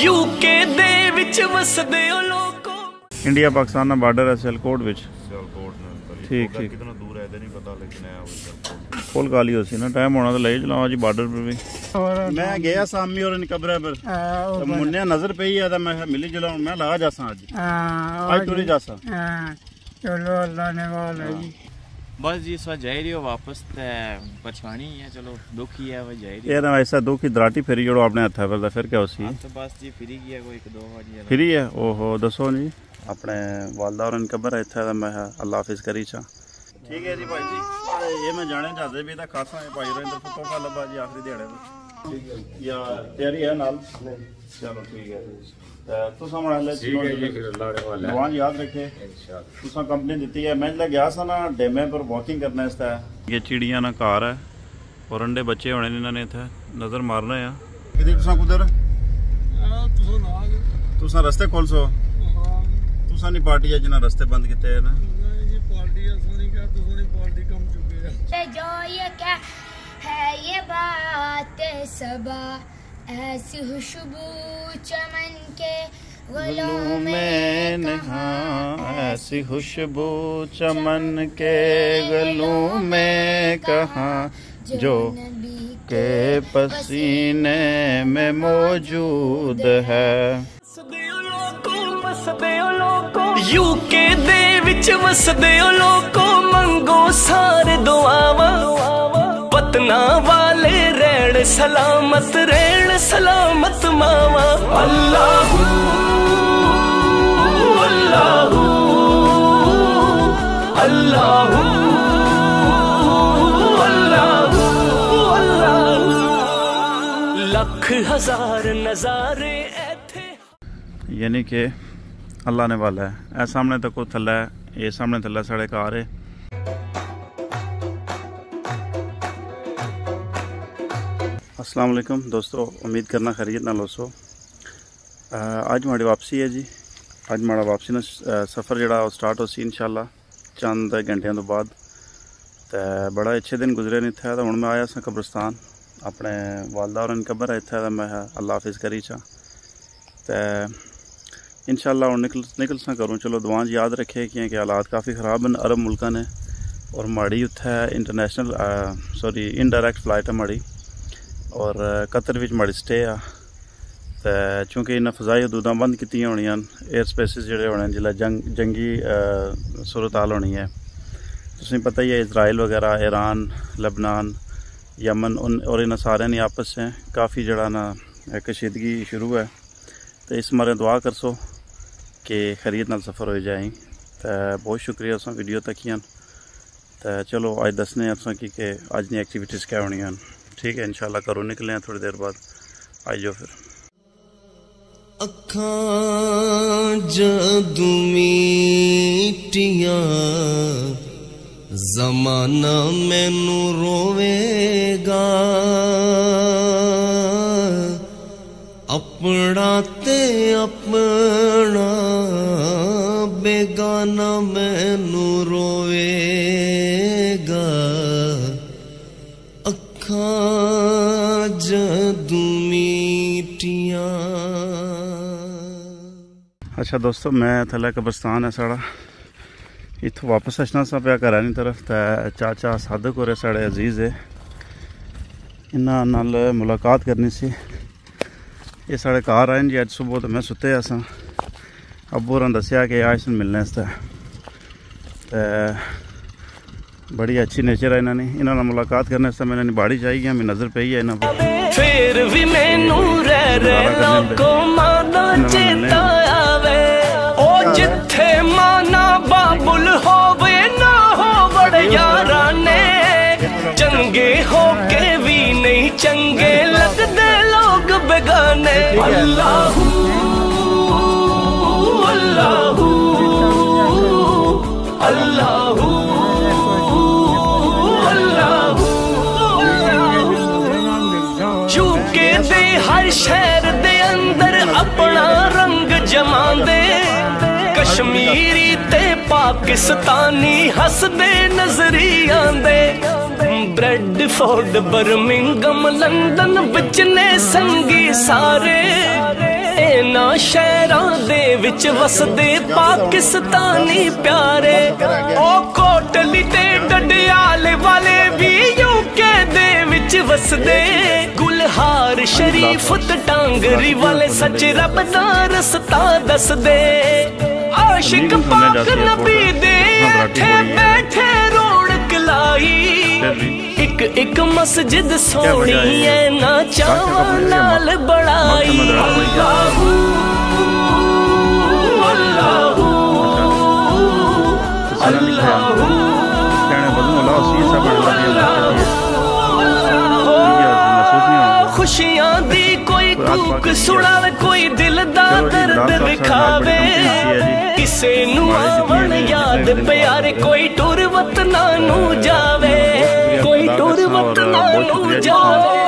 UK दे विच वसदे ओ लोको। इंडिया पाकिस्तान ना बॉर्डर है सियालकोट विच। ठीक है, कितना दूर है नहीं पता, लेकिन है फुल गाली होसी ना टाइम होना तो ले चलाओ जी बॉर्डर पे भी। मैं गया सामी और इनका बराबर तो मुन्ने नजर पे ही आदा, मैं मिली जलाऊं मैं लगा जासा आज आज तुरी जासा। हां चलो अल्लाह ने वाला जी, बस जी इस बार जा रही हो वापस ते पछवानी है। चलो दुख ही है वो जा रही है यार, ऐसा दुख ही दराटी फेरी जोड़ो अपने हाथ पर फिर क्या होसी है तो बस जी फ्री किया कोई एक दो बार फ्री है। ओहो दसो जी अपने वालदा और इनका बर इथे दा मैं अल्लाह हाफिज करी चा। ठीक है जी भाई जी, ये मैं जाने जाते भी दा खासा है भाई रेंद्र फुटो का लबा जी आखिरी दिहाड़े में। ठीक है या तैयारी है नाल, चलो ठीक है तो भगवान याद रखे इंशाल्लाह। कंपनी देती है, मैं गया सा ना डेमे पर वॉकिंग करने से। ये चिड़िया ना कार है और अंडे बच्चे होने इन्होंने इतना नज़र मारना है किधर तुसा रस्ते खोल सो तुसा नहीं पार्टी है जिन्हें रस्ते बंद किए ना ये बात सबा ऐसी खुशबू चमन के गुलों में नहा, ऐसी खुशबू चमन के गुलों में कहा जो नबी के पसीने में मौजूद है। यूके दे विच वसदे ओ लोको, मंगो सारे दुआवां पतना वाले रहण सलामत, रहण सलामत मावा। अल्लाहू अल्लाहू अल्लाहू अल्लाहू अल्लाहू, लख हजार नजारे ऐथे। यानी कि अल्लाह ने वाला है, ए सामने तको थल्ला है, ए सामने थल्ला साढ़े घर है। अस्सलाम वालेकुम दोस्तों, उम्मीद करना खैरियत ना लोसो। अज माड़ी वापसी है जी, अज माड़ा वापसी ना सफ़र जड़ा स्टार्ट हो सी इंशाल्लाह चंद घंटियां तो बाद। ते बड़ा अच्छे दिन गुजरे ने इत्थे तो हुण मैं आया सा कब्रिस्तान, अपने वालदा और इन कबर है इत्थे मैं अल्लाह हाफिज़ करी चा। ते इंशाल्लाह हुण निकल सा करूँ। चलो दुआं याद रखे कि हालात काफ़ी ख़राब हैं अरब मुल्कां ने, और माड़ी उत्थे इंटरनेशनल सॉरी इनडायरैक्ट फ्लाइट है माड़ी, और कतर विच माड़ी स्टे आ। ते चूँकि इन्हें फजाई हदूदा बंद कीतियां होनियां एयर स्पेसिस जोड़े होने जिल्लै जंगी सूरत हाल होनी है। तुसीं पता ही है इजराइल वगैरह ईरान लबनान यमन और इन्हें सारे ने आपस में काफ़ी जड़ा ना कशीदगी शुरू है। तो इस मारे दुआ कर सो कि खैरियत नाल सफ़र हो जाए। तो बहुत शुक्रिया तुसीं वीडियो तकियां। तो चलो अज दसने असां कि अज दी एक्टिविटीज़ क्या होनियां। ठीक है इंशाल्लाह करो निकले हैं थोड़ी देर बाद, आई जाओ फिर। अखां जादू मीटियां जमाना मैनू रोवेगा, अपना ते अपना बेगाना मैनू रोवेगा। अच्छा दोस्तों, मैं थल्ले कब्रिस्तान है साड़ा, इतों वापस अचना सा पाया घर आनी तरफ। तो चाचा सादक होर साढ़े अजीज है, इन्हां नाल मुलाकात करनी सी। ये साढ़े घर आए जी अज सुबह, तो मैं सुते अस अबू होरें दस्सिया कि आज मिलने आस्तै। बड़ी अच्छी नेचर है इन्होंने, इन्होंने मुलाकात करने से मैंने निबाड़ी चाहिए हमें नजर पे ही है ना। फिर भी मैनू रहना को मादा चेता आवे, ओ जिथे माना बाबुल होवे ना हो बड़े यारा ने, चंगे होके भी नहीं चंगे लगदे लोग बेगाने। अल्लाहू अल्लाहू अल्लाहू शहर दे अंदर अपना रंग जमांदे, कश्मीरी ते पाकिस्तानी हसदे नजरी आंदे, ब्रेडफोर्ड बर्मिंगम लंदन बिच ने संगी सारे। ना शहरां दे विच वसदे पाकिस्तानी प्यारे ओ कोटली ते डडियाल वाले भी यूके दे विच वसदे गुलहार शरीफ ते डांगरी वाले सच रब दा रस्ता दसदे आशिक पाक नबी दे ठे बैठे रौनक लाई एक एक मस्जिद सोनी है ना चावा नाल बड़ाई खुशियां दी कोई कूक सुनावे कोई दिल दा दर्द दिखावे किसे नू आवन याद प्यार कोई टुर वतना नू जावे कोई टुर वतना नू जावे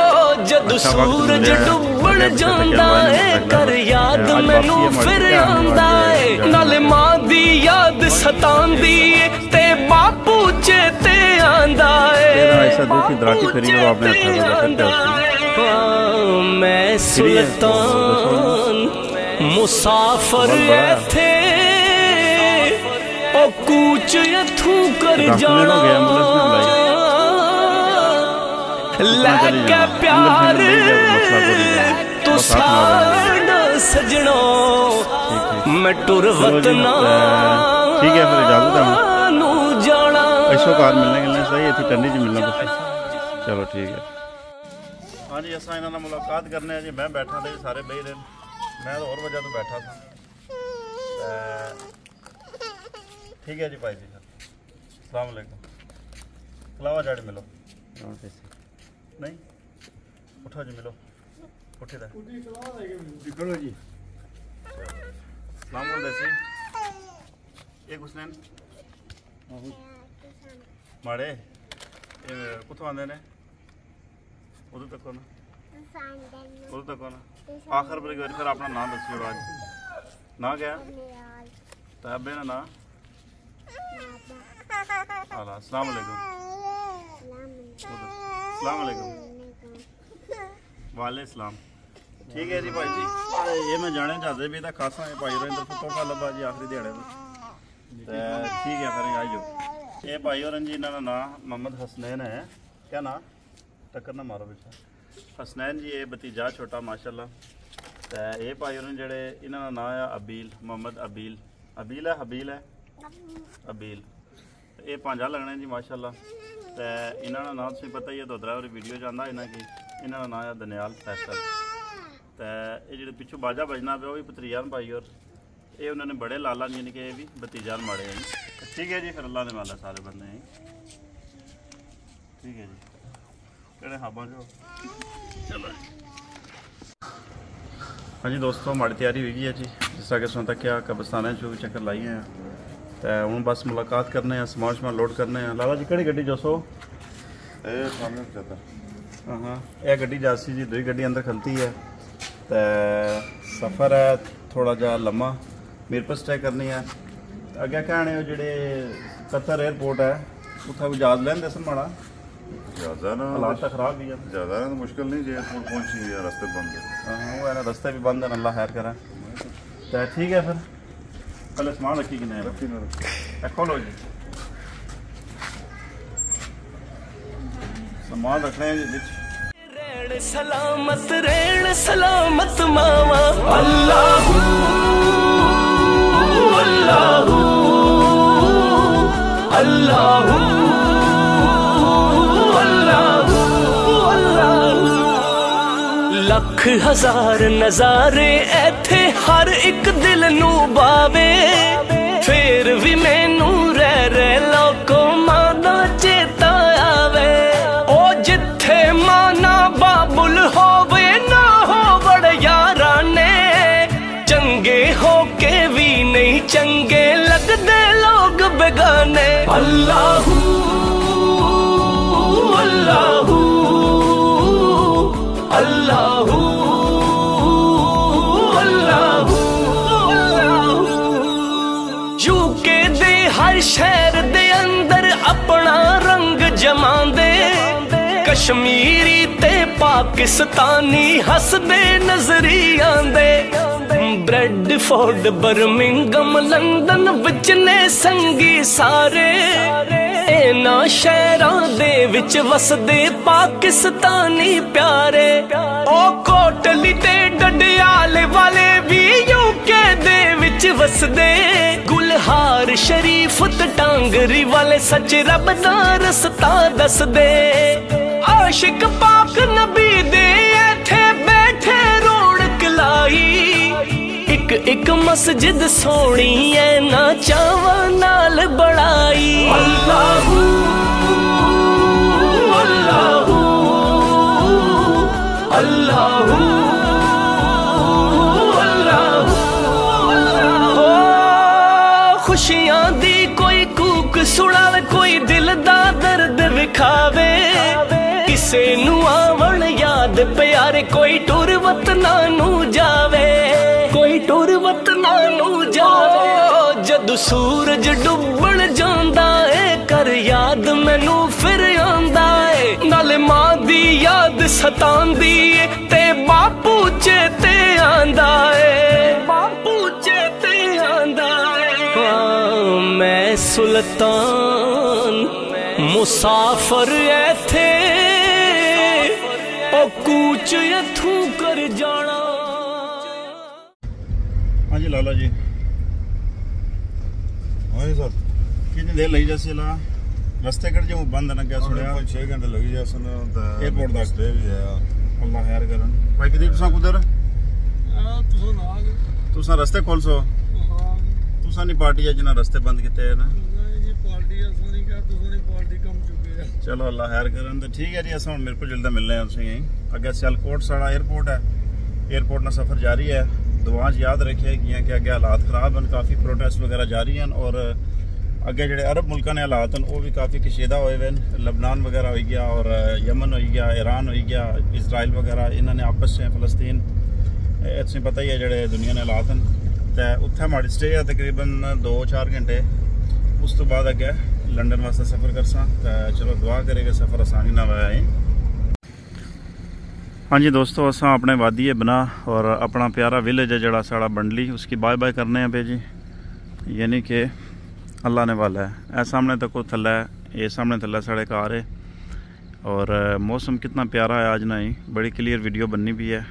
जदू सूरज डुबण जांदा है कर याद मैनू फिर आंदा है नाल मां दी याद सतांदी ते बापू चेते आंदा है मैं सुल्तान मुसाफर थे ओ कूच इथू कर जाना लैके प्यार तू साड़ा सजणो मैं टुर वतना ठीक है फिर इजाजत है नू जाना ऐसो कार मिलने सही इथे टंडी च मिलना कुछ चलो ठीक है हाँ जी असा इन्हों मुलाकात करने जी मैं बैठा तो सारे बही रहे मैं तो होर वजह तो बैठा था ठीक है जी भाई जी अस्सलाम वालेकुम खलावा जाड़ी मिलो नहीं उठो जी मिलो उठे करो जी सलाम एक हुसैन माड़े कुत्थों आते हैं उधर तक होना उधर तक होना आखिर पर एक बार फिर अपना नाम दसियो आज ना क्या तैयबे ना ना अल्लाह अस्सलाम वालेकुम अस्सलाम वालेकुम वाले सलाम ठीक है जी भाई जी ये मैं जाने चाहते भी तो खासा है भाई रविंद्र फिर तोहफा लब्बा जी आखिरी दिहाड़े ठीक है फिर आइयो ये भाई और जी इन्हों ना मोहम्मद हसनैन है क्या ना टक्कर ना मारो बेटा हसनैन जी ये भतीजा छोटा माशाल्लाह तो ये भाई और जेडे इन्हों का नाम है अबील मोहम्मद अबील अबील है हबील है अबील ये पांजा लगने जी माशाल्लाह तो इन्हों का नाम तुम्हें पता ही है दोदरा और वीडियो जाना इन्हों की इन्हों का नाम है दनियाल फैसल तो ये जो पिछू बाजा बजना पे वह भी भतरीजान भाई और ये उन्होंने बड़े लाला यानी कि भी भतीजान माड़े हैं ठीक है जी फिर अल्लाह ने माला सारे बंदे ठीक है जी चलो हाँ जी दोस्तों हमारी तैयारी हुई है जी जिसका कि सुन तक क्या कब्रस्तान है जो भी चक्कर लाई हैं तो हूँ बस मुलाकात करने हैं समान शमान लोड करने हैं लाला जी कड़ी गड्डी जसो हाँ यह गड्डी जासी जी दूसरी गड्डी अंदर खलती है तो सफ़र है थोड़ा जा लम्मा मीरपुर स्टे करनी है अगे कहने जेडे कतर एयरपोर्ट है उतना भी जहाज लैन दसन माड़ा ज़्यादा ना हालात खराब ही है ज़्यादा ना मुश्किल नहीं जी एयरपोर्ट पहुँची है रास्ते बंद है हाँ रास्ते भी बंद है अल्लाह खैर करा तो ठीक है फिर कल समान रखी कि नहीं खोलो जी समान रखना है जी सलामत रेण सलामत मामा अल्लाहू अल्लाहू अल्लाहू लख हजार नजारे ऐथे हर एक दिल नू बावे फिर भी मैनू रह लोको मां दा चेता आवे ओ जिथे माना बाबुल होवे ना हो बड़ यारा ने चंगे होके भी नहीं चंगे लगदे लोग बेगाने अल्लाहू अल्लाहू अल्लाहू अल्लाहू यूके दे हर शहर दे अंदर अपना रंग जमांदे कश्मीरी ते पाकिस्तानी हसदे नजरी आंदे ब्रैडफोर्ड बर्मिंघम लंदन विच ने संगी सारे इना शहरों दे विच वसदे पाकिस्तानी प्यारे। ओ कोटली ते डडियाल वाले भी यूके दे विच वसदे गुलहार शरीफ ते टांगरी वाले सच रब दा रस्ता दसदे। आशिक पाक नबी दे इत्थे बैठे रौनक लाई एक एक मस्जिद सोनी है ना चावा नाल बढ़ाई। अल्लाहू अल्लाहू अल्लाहू अल्लाहू। खुशियां दी कोई कूक सुनावे कोई दिल दा दर्द विखावे किसे नू आवण याद प्यारे कोई टुर वतना नू जावे टुर वतना नू जावे। जदू सूरज डुबण जांदा है कर याद मैनू फिर आंदा है नाले मां दी याद सतांदी है ते बापू चेते आंदा है बापू चेते आंदा है। मैं सुल्तान मुसाफिर ऐथे ओ कूच इथों कर जाना। हाँ जी लाला जी हाँ जी सर कितनी देर लगी जैसे ला रस्ते कर जो बंद ना क्या सुने 6 घंटे लगी जैसे ना एयरपोर्ट तक स्टे भी है अल्लाह यार करन भाई किधर तुसा कुदर तुसा ना तुसा रस्ते खोल सो तुसा नहीं पार्टी है जिना रस्ते बंद किते है ना ये पार्टी है सोनी का तुसा नहीं पार्टी कम चुके है। चलो अल्लाह यार करन तो ठीक है जी असा हुन मिरपुर जल्दी मिलने हैं तुसे यहीं अगे सियालकोट साडा एयरपोर्ट है एयरपोर्ट ना सफर जारी है दुआ याद रखे कि अगर हालात खराब हैं काफ़ी प्रोटेस्ट वगैरह जारी हैं और अगर जो अरब मुल्क ने हालात हैं वह भी काफ़ी कशीदा होए हुए हैं लबनान वगैरह हो गया और यमन हो गया ईरान हो गया इसराइल वगैरह इन्होंने आपस में फलस्तीन तुम्हें पता ही है जोड़े दुनिया के हालात हैं तो उत्थे हमारी स्टे है तकरीबन 2-4 घंटे उस तो बाद अगर लंडन वास्ते सफ़र कर सा। चलो दुआ करे कि सफ़र आसानी ना होए। हाँ जी दोस्तों असा अपने वादी है बना और अपना प्यारा विलेज है जड़ा साड़ा बंडली उसकी बाय बाय करने हैं पे जी यानी कि अल्लाह ने वाला है ए सामने तक थल्ला है ये सामने थल्ला साढ़े घर है और मौसम कितना प्यारा है आज ना ही बड़ी क्लियर वीडियो बननी भी है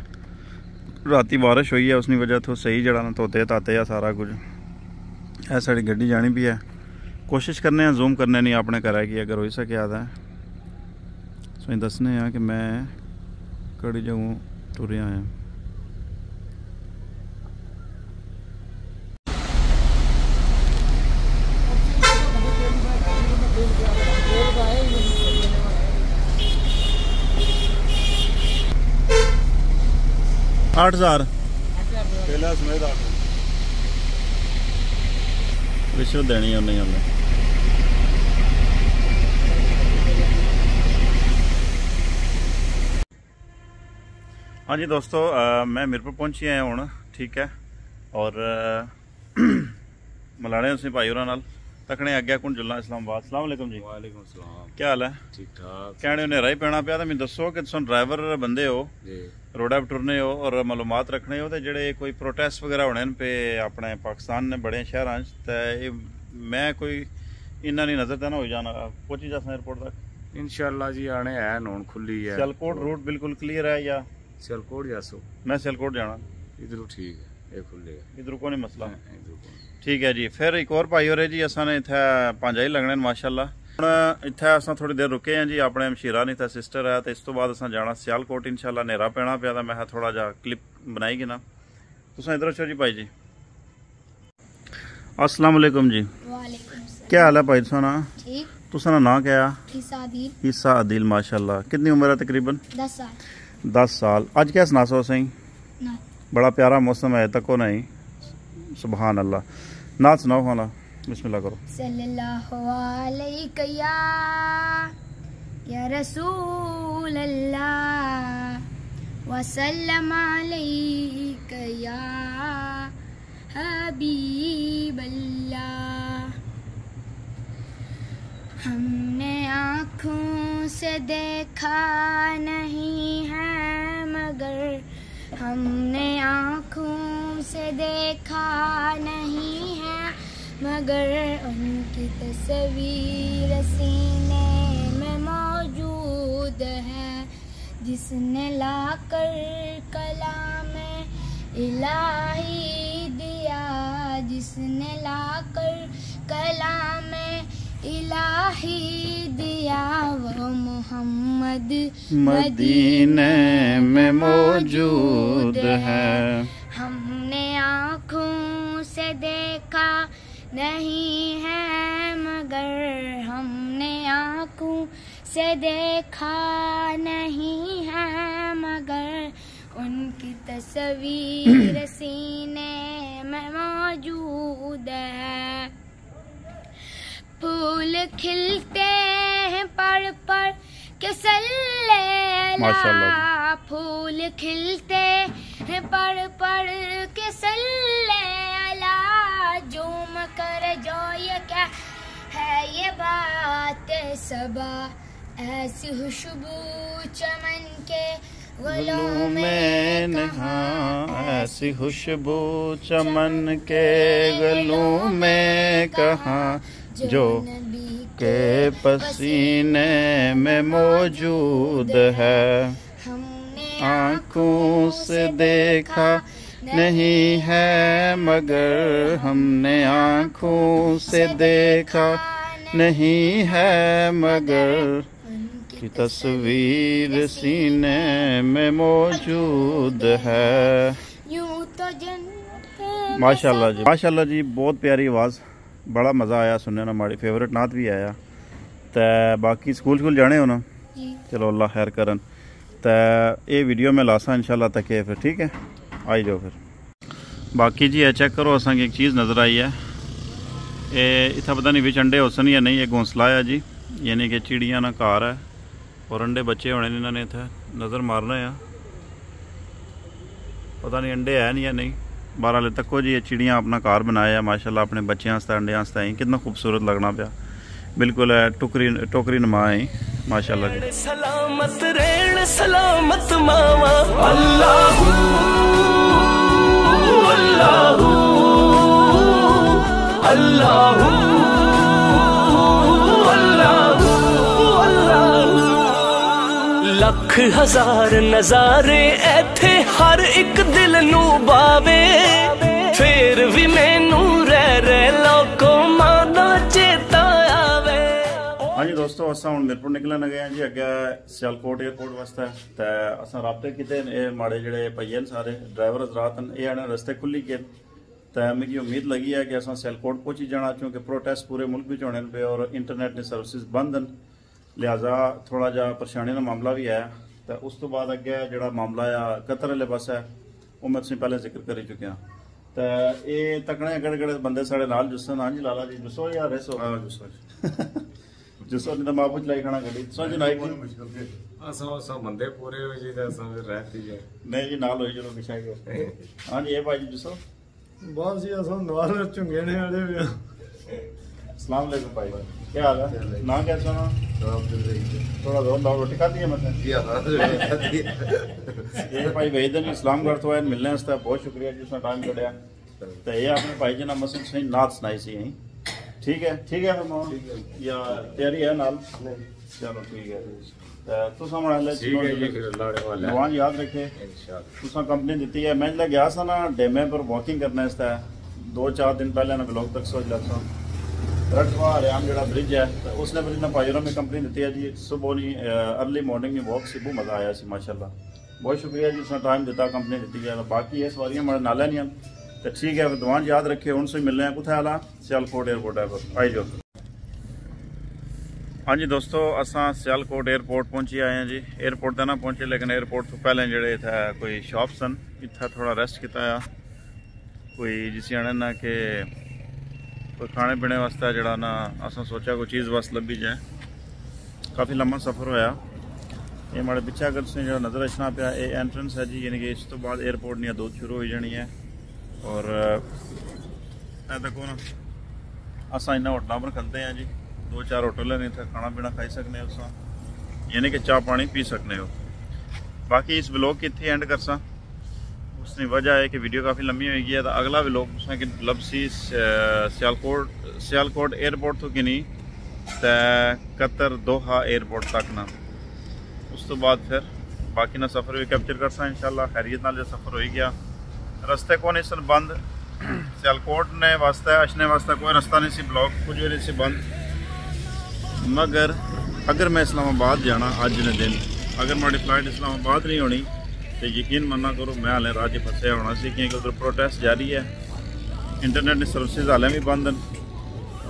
राती बारिश हुई है उसकी वजह तो सही जड़ा ना धोते ताते है सारा कुछ ए साड़ी गड्डी जानी भी है कोशिश करने जूम करने नहीं अपने घर की अगर हो सके आता है सो दसने हैं कि मैं कड़ी जगह तुरे आए हैं। $8,000 रिश्वत देनी नहीं हमने हाँ जी दोस्तों मैं मिरपुर पहुंची आया हूँ ठीक है और मिलाने उसी भाई होर तकने अगे कुंड जुल्ला इस्लामाबाद सलामकुम जी वालेकुम सलाम क्या हाल है ठीक ठाक कहने उन्हें राही पैना पाया तो मैं दसो कि तुम ड्राइवर बंदे हो रोडा पर टुरने हो और मालूमात रखने हो तो जेडे कोई प्रोटेस्ट वगैरह होने पे अपने पाकिस्तान ने बड़े शहर तो मैं कोई इन्ना नहीं नज़र देना हो जाना पहुँची जासा एयरपोर्ट तक इंशाल्लाह जी आने है नॉन खुली है सियालकोट रूट बिल्कुल क्लियर है या सियालकोट जासो मैं सियालकोट जाना इधरों ठीक है ये खुलेगा इधरों कोई मसला इधरों ठीक है जी। फिर एक और भाई हो रहे जी असा ने इतने 5 ही लगने माशाल्लाह हम इतने असा थोड़ी देर रुके हैं जी अपने मशीरा ने इतना सिस्टर है तो इस तो बाद असा जाना सियालकोट इंशाल्लाह नेरा पैना पाया मैं थोड़ा जा क्लिप बनाई गिना तुस इधरों छो जी भाई जी अस्सलाम वालेकुम जी क्या हाल है भाई तुसाना तुसाना ना क्या ईसा आदिल माशाल्लाह कितनी उम्र है तकरीबन 10 साल आज क्या सुना सो सही बड़ा प्यारा मौसम है तको नहीं सुबहान अल्लाह ना सुनाओ खाना बिस्मिल्लाह करो सल्लल्लाहु अलैहि या रसूल अल्लाह वसल्लम अलैक या हबीब अल्लाह। हमने आँखों से देखा नहीं है मगर हमने आँखों से देखा नहीं है, मगर उनकी तस्वीर सीने में मौजूद है। जिसने लाकर कलाम इलाही दिया, जिसने लाकर कलाम इलाही दिया, वो मोहम्मद मदीने में मौजूद है। हमने आँखों से देखा नहीं है, मगर हमने आँखों से देखा नहीं है, मगर उनकी तस्वीर सीने में मौजूद है। फूल खिलते हैं पढ़ पढ़ के सल्लेला, फूल खिलते हैं पढ़ पढ़ के सल्लेला, झूम कर जो ये क्या है ये बात सबा, ऐसी खुशबू चमन के गुलों में नहा, ऐसी खुशबू चमन के गुलों में कहाँ, जो नबी के पसीने में मौजूद है। हमने आँखों से देखा नहीं है, मगर हमने आँखों से देखा नहीं है, मगर की तस्वीर सीने में मौजूद है। यूँ तो जन्नत। माशाल्लाह जी, माशाल्लाह जी, बहुत प्यारी आवाज़, बड़ा मज़ा आया सुनने ना, हमारी फेवरेट नात भी आया। तो बाकी स्कूल स्कूल जाने हो ना, चलो अल्लाह खैर करन। तो ये वीडियो में लासा इंशाल्लाह तक है, फिर ठीक है, आई जाओ फिर। बाकी जी चेक करो, असा एक चीज़ नज़र आई है, ये इतना पता नहीं बिच अंडे होसन या नहीं, ये घोंसला है जी, यानी कि चिड़िया ना घर है और अंडे बच्चे होने ने, इन्होंने इतना नज़र मारना है, पता नहीं अंडे है या नहीं। बहरहाल तको जी ये चिड़ियाँ अपना घर बनाया माशाल्लाह, अपने बच्चों अंडे आस्ते कितना खूबसूरत लगना पाया, बिल्कुल टोकरी टोकरी नमा है माशाल्लाह। सलामत रहन सलामत मामा, अल्लाहू अल्लाहू अल्लाहू। लख हजार नजारे ऐथे हर एक दिल नू बावे, फिर भी मैनू रह रहे लोगों मादा चेता आवे। हाँ जी दोस्तों, असा हम मिरपुर निकलन गए हैं जी, अगे सियालकोट एयरपोर्ट वास्ते। तो असा रबते किए माड़े जोड़े भैया सारे ड्राइवर हजरात हैं, ये आने रस्ते खुली के। तो मुझे उम्मीद लगी है कि असा सियालकोट पहुँची जाना, क्योंकि प्रोटेस्ट पूरे मुल्क में होने पे और इंटरनेट ने सर्विस बंद हैं, लिहाजा थोड़ा जहा परेशानी का मामला भी आया। तो उस तो बाद अगे जो मामला आ कतर वाले पास है, वह मैं तुम पहले जिक्र करी चुका। तो ये तकने केड़े केड़े बंदे साढ़े नाल जुस्सन। हाँ जी लाला जी, जुस्सो या रेसो? हाँ जुस्सो जुस्सो जी, तो माँ पुछ लाई खाना गड्डी सो जी नाई जी, सब बंदे पूरे हो जी रहती है नहीं जी नाल हो जो पिछा। हाँ जी, ये भाई जी जुस्सो बहुत जी, अस नाल झुंगेने वाले। अस्सलाम वालेकुम भाई, क्या हाल है? ना कैसा ना थोड़ा जोर लाओ, रोटी खाती है मतलब ये भाई वहीद जी इस्लामगढ़ तो आए मिलने, बहुत शुक्रिया जी उसने टाइम कटिया। तो ये अपने भाई जी ने मसल सही नात सुनाई सी, ठीक है ठीक है, हम या तैयारी है नाल, चलो ठीक है। तो भगवान याद रखे, तुसा कंपनी दी है, मैं जल्द गया सा ना डेमे पर वॉकिंग करने, 2-4 दिन पहले ना ब्लॉग तक सोच लगा रटवा हरियाम जो ब्रिज है, तो उसने ब्रिज ने भाईरों में कंपनी दी है जी। सुबह नहीं अर्ली मॉर्निंग में वॉक से बहुत मज़ा आया सी माशाल्लाह, बहुत शुक्रिया जी उसने टाइम दिता कंपनी दी है। बाकी ये सवारियाँ हमारे नाले नहीं हैं, तो ठीक है, दुआन याद रखे। उनसे मिलने हैं कुत्थे आला सियालकोट एयरपोर्ट है पर, आई जाओ। हाँ जी दोस्तों, असा सियालकोट एयरपोर्ट पहुँची आए हैं जी, एयरपोर्ट तो ना पहुँचे, लेकिन एयरपोर्ट तो पहले जोड़े इतना कोई शॉप सन, इतना थोड़ा रेस्ट किया, कोई जिस ना कि कोई खाने पीने वास्ते जड़ा ना, असा सोचा कोई चीज़ बस लभी जाए। काफ़ी लम्बा सफ़र होया। ये माड़े पिछे अगर तुम जो नज़र अचना पाया, ये एंट्रेंस है जी, यानी कि इस तो बाद एयरपोर्ट नहीं दौड़ शुरू हो जानी है। और देखो ना असा इन्ना होटलों पर खलते हैं जी, 2-4 होटल हैं, इतना खाना पीना खाई सकने हो, यानी कि चाह पानी पी सकने हो। बाकी इस ब्लॉग की इतने एंड करसा, उस उसकी वजह है कि वीडियो काफ़ी लंबी हो गई है। तो अगला भी लोग कि लबसी सियालकोट एयरपोर्ट तो कि नहीं कतर दोहा एयरपोर्ट तक ना उस तो बाद फिर बाकी ना सफ़र भी कैप्चर कर सा इंशाल्लाह। खैरियत नाल सफ़र हो गया। रस्ते को नहीं सन बंद, सियालकोट ने वास्ते अचने वास्ते कोई रास्ता नहीं सी ब्लॉक, कुछ भी नहीं सी बंद। मगर अगर मैं इस्लामाबाद जाना अज ने दिन, अगर मेरी फ्लाइट इस्लामाबाद नहीं होनी तो यकीन मना करो मैं हाले राह फसया होना सी, क्योंकि उधर प्रोटेस्ट जारी है, इंटरनेट सर्विसेज हाले भी बंद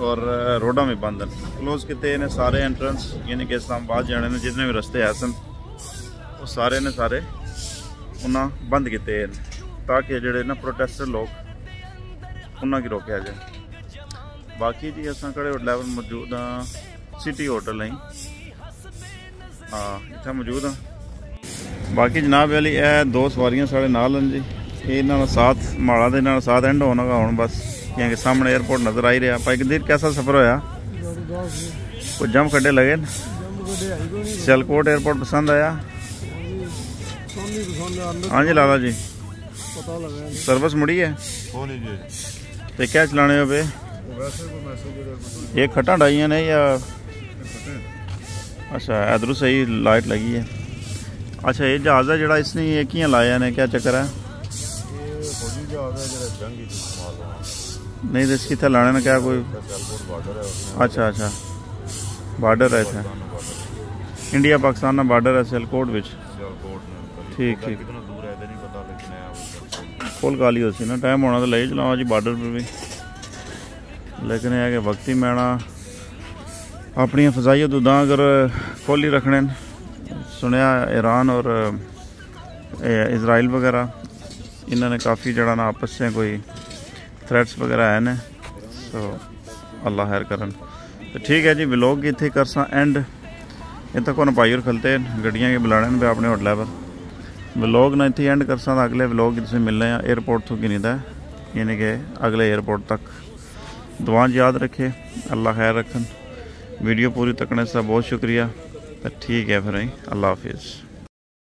और रोडा भी बंद क्लोज किते ने सारे एंट्रेंस, यानी कि इस्लामाबाद जाने में जितने भी रस्ते है सन वो सारे ने सारे उन्हें बंद किते ताकि जोड़े ना प्रोटेस्टर लोग उन्हें की रोकया जाए। बाकी जी अस लेवल मौजूद हाँ सिटी होटल आई हाँ इतना मौजूद हाँ। बाकी जनाब वाली यह दो सवारियां साढ़े नाल जी, इन्होंने साथ माड़ा तो इन्होंने साथ एंड होना का हूँ बस, क्योंकि सामने एयरपोर्ट नजर आई रहा। भाई कदीर कैसा सफ़र होया, कोई जम खड्डे लगे? सियालकोट एयरपोर्ट पसंद आया? हाँ जी लाला जी सर्विस मुड़ी है तो क्या चलाने हो पे? ये खट्टा डाइया ने या अच्छा इधरों सही लाइट लगी है। अच्छा ये जहाज़ है जरा इसने ये क्या लाया ने, क्या चक्कर है? नहीं तो इसकी था लाने ने क्या कोई अच्छा अच्छा बॉर्डर है इतना इंडिया पाकिस्तान ना बॉर्डर है सियालकोट विच। ठीक ठीक फुल गाली होती ना टाइम होना तो ले चलावा जी बॉर्डर पर भी, लेकिन यह है कि वक्ती मैना अपनी फजाइयत उदा अगर खोली रखने सुनया ईरान और इसराइल वगैरह इन्होंने काफ़ी जड़ा ना आपस में कोई थ्रेट्स वगैरह है ने, सो अल्लाह खैर करन। तो ठीक है जी व्लॉग की इतने करसा एंड, इतना को भाई और खलते गड्डियाँ के बुलाने पे अपने होटल पर व्लॉग ना इतने एंड करसा। तो अगले व्लॉग तुम मिलने हैं एयरपोर्ट तो कि नहीं था, यानी कि अगले एयरपोर्ट तक दुआ याद रखे, अल्लाह खैर रखन। वीडियो पूरी तकने से बहुत शुक्रिया। ठीक है फिर अल्लाह हाफिज़।